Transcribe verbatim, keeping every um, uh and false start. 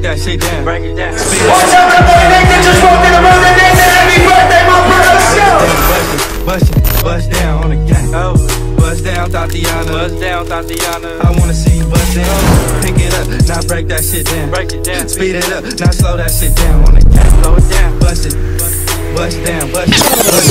break that shit down. Break it down. What's up, my boy Nathan? Just walked in the room and Nathan, happy birthday, my brother. Let's go. Bust it, bust down on the gang. Oh, bust down, Tatiana. Bust down, Tatiana. I wanna see you bust down. Oh. Pick it up, now break that shit down. Break it down. Speed it up, now slow that shit down on the gang. Slow it down. Bust it, bust down, bust it. Bust